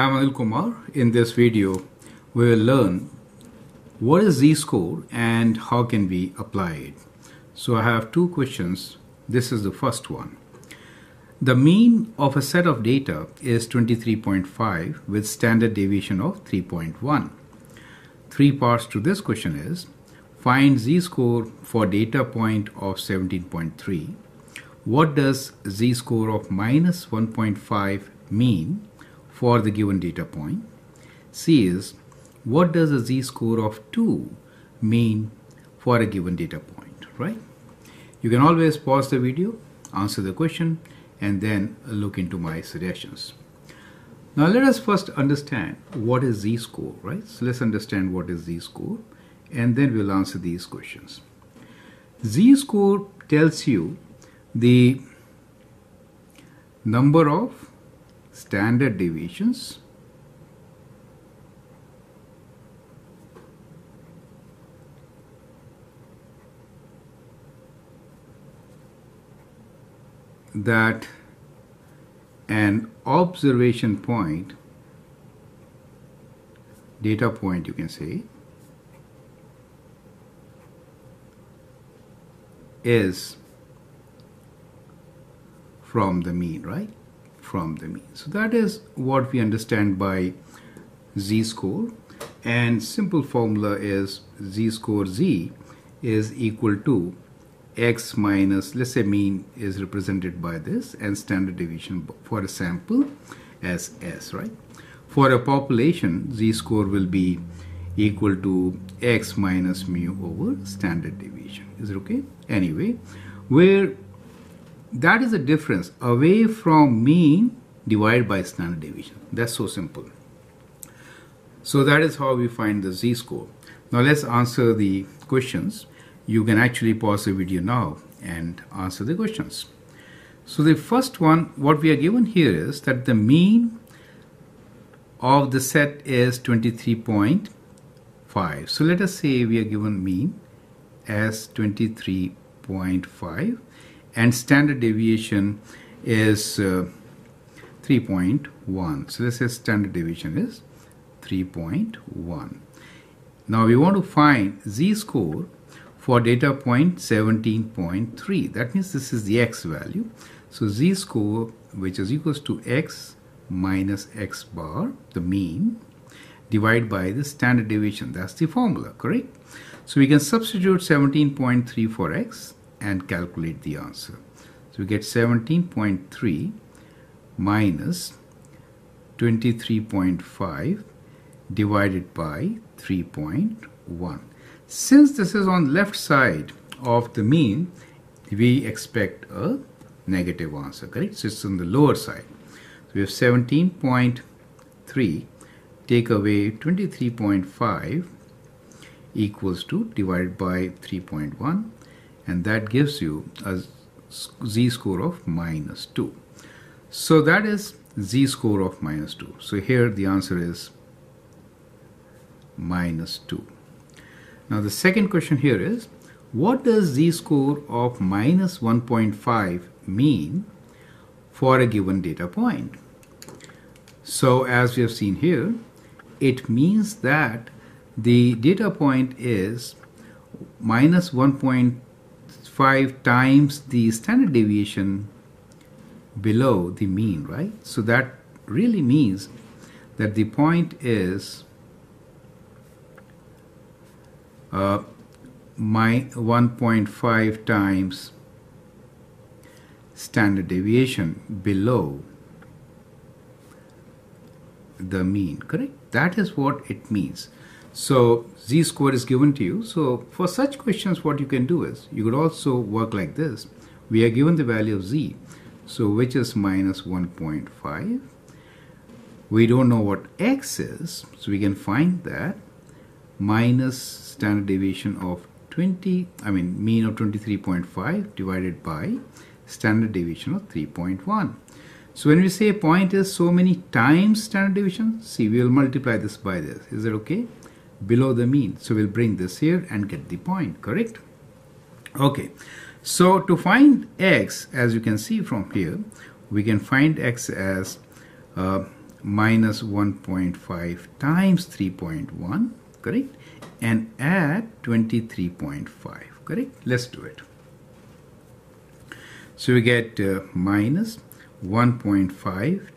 I am Anil Kumar. In this video, we will learn what is Z-score and how can be applied. So I have two questions. This is the first one. The mean of a set of data is 23.5 with standard deviation of 3.1. 3 parts to this question is, find Z-score for data point of 17.3. What does Z-score of minus 1.5 mean for the given data point? C is, what does a Z-score of 2 mean for a given data point, right? You can always pause the video, answer the question, and then look into my suggestions. Now let us first understand what is Z-score, right? So let's understand what is Z-score, and then we'll answer these questions. Z-score tells you the number of standard deviations that an observation point, data point you can say, is from the mean, right? From the mean. So that is what we understand by Z-score, and simple formula is Z-score Z is equal to X minus, let's say mean is represented by this, and standard deviation for a sample as S, right? For a population, Z-score will be equal to X minus mu over standard deviation. Is it okay? Anyway, where that is a difference away from mean divided by standard deviation. That's so simple. So that is how we find the Z-score. Now let's answer the questions. You can actually pause the video now and answer the questions. So the first one, what we are given here is that the mean of the set is 23.5. So let us say we are given mean as 23.5. and standard deviation is 3.1. So let's say standard deviation is 3.1. Now we want to find Z-score for data point 17.3. That means this is the X value. So Z-score, which is equals to X minus X bar, the mean, divided by the standard deviation. That's the formula, correct? So we can substitute 17.3 for X and calculate the answer. So we get 17.3 minus 23.5 divided by 3.1. Since this is on left side of the mean, we expect a negative answer, correct? So it's on the lower side. So we have 17.3 take away 23.5 equals to divided by 3.1. And that gives you a Z-score of minus 2. So that is Z-score of minus 2. So here the answer is minus 2. Now the second question here is, what does Z-score of minus 1.5 mean for a given data point? So as we have seen here, it means that the data point is minus 1.5 times the standard deviation below the mean, right? So that really means that the point is my 1.5 times standard deviation below the mean, correct? That is what it means. So Z-score is given to you. So for such questions, what you can do is, you could also work like this. We are given the value of Z, so which is minus 1.5. We don't know what X is, so we can find that minus standard deviation of mean of 23.5 divided by standard deviation of 3.1. So when we say point is so many times standard deviation, see, we will multiply this by this. Is that okay? Below the mean. So we'll bring this here and get the point, correct? Okay, so to find X, as you can see from here, we can find X as minus 1.5 times 3.1, correct, and add 23.5, correct. Let's do it. So we get minus 1.5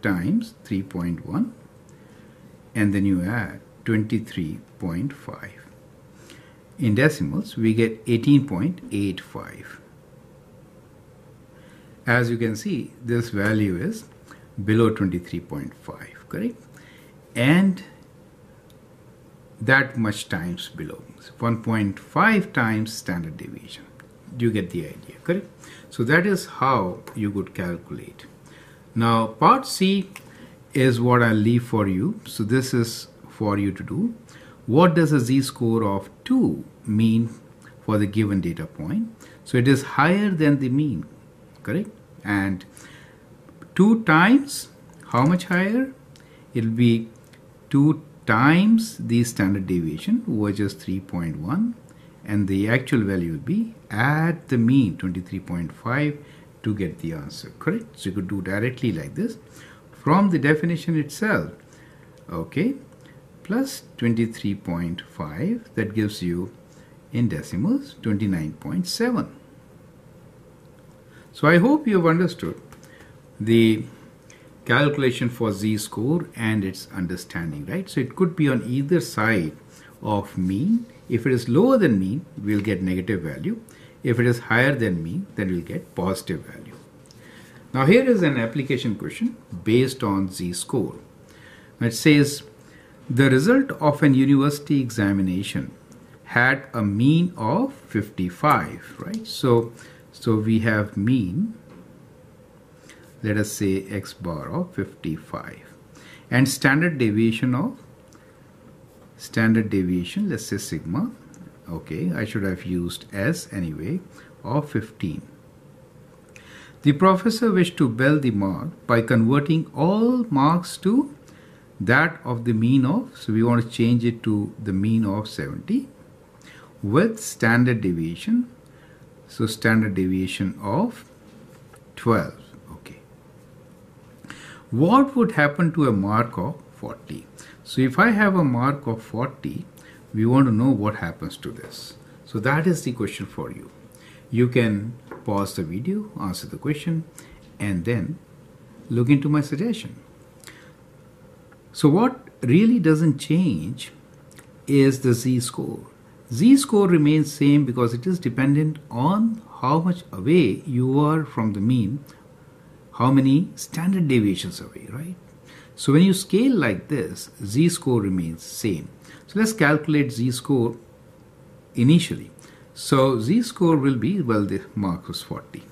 times 3.1, and then you add 23.5. In decimals, we get 18.85. As you can see, this value is below 23.5, correct? And that much times below. So 1.5 times standard deviation. You get the idea, correct? So that is how you could calculate. Now, part C is what I leave for you. So this is for you to do. What does a z-score of 2 mean for the given data point? So it is higher than the mean, correct? And 2 times, how much higher? It will be 2 times the standard deviation, which is 3.1, and the actual value will be add the mean 23.5 to get the answer, correct? So you could do directly like this from the definition itself, okay, plus 23.5, that gives you in decimals 29.7. So I hope you have understood the calculation for z-score and its understanding, right? So it could be on either side of mean. If it is lower than mean, we'll get negative value. If it is higher than mean, then we'll get positive value. Now here is an application question based on z-score. It says the result of an university examination had a mean of 55, right? So we have mean, let us say x bar of 55, and standard deviation, let's say sigma, okay, I should have used S anyway, of 15. The professor wished to bell the mark by converting all marks to that of the mean of, so we want to change it to the mean of 70 with standard deviation, so standard deviation of 12, okay. What would happen to a mark of 40? So if I have a mark of 40, we want to know what happens to this. So that is the question for you. You can pause the video, answer the question, and then look into my suggestion. So what really doesn't change is the z-score. Z-score remains same because it is dependent on how much away you are from the mean, how many standard deviations away, right? So when you scale like this, z-score remains same. So let's calculate z-score initially. So z-score will be, well, the mark was 40.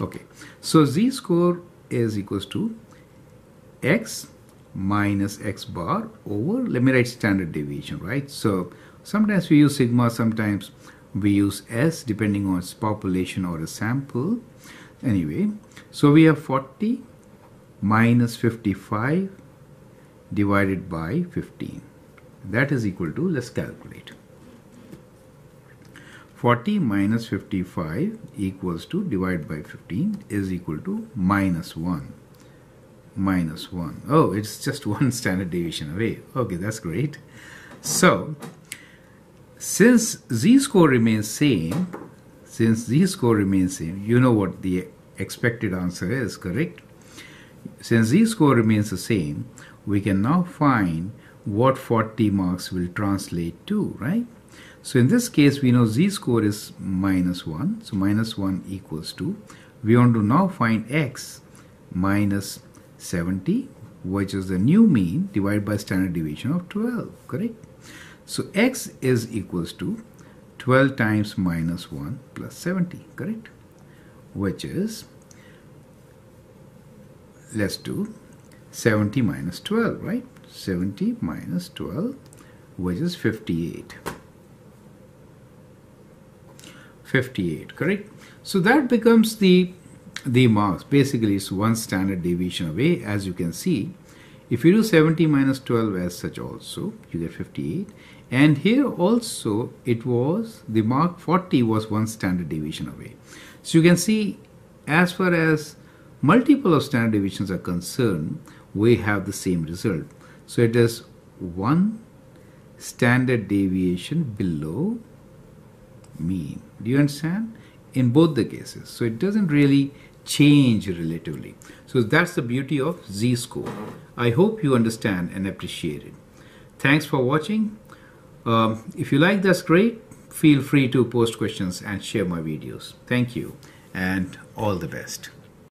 Okay, so z-score is equals to x minus x bar over, let me write standard deviation, right? So sometimes we use sigma, sometimes we use S depending on its population or a sample. Anyway, so we have 40 minus 55 divided by 15. That is equal to, let's calculate. 40 minus 55 equals to, divided by 15 is equal to minus 1. Minus 1. Oh, it's just one standard deviation away. Okay, that's great. So, since z-score remains same, you know what the expected answer is, correct? Since z-score remains the same, we can now find what 40 marks will translate to, right? So in this case, we know z-score is minus 1. So minus 1 equals to, we want to now find x minus 70, which is the new mean, divided by standard deviation of 12, correct? So x is equals to 12 times minus 1 plus 70, correct? Which is, let's do 70 minus 12, right? 70 minus 12, which is 58. 58, correct? So that becomes the marks. Basically, it's one standard deviation away. As you can see, if you do 70 minus 12 as such also, you get 58. And here also, it was, the mark 40 was one standard deviation away. So you can see, as far as multiple of standard deviations are concerned, we have the same result. So it is one standard deviation below mean. Do you understand? In both the cases. So it doesn't really change relatively. So that's the beauty of Z-score. I hope you understand and appreciate it. Thanks for watching. If you like, that's great. Feel free to post questions and share my videos. Thank you and all the best.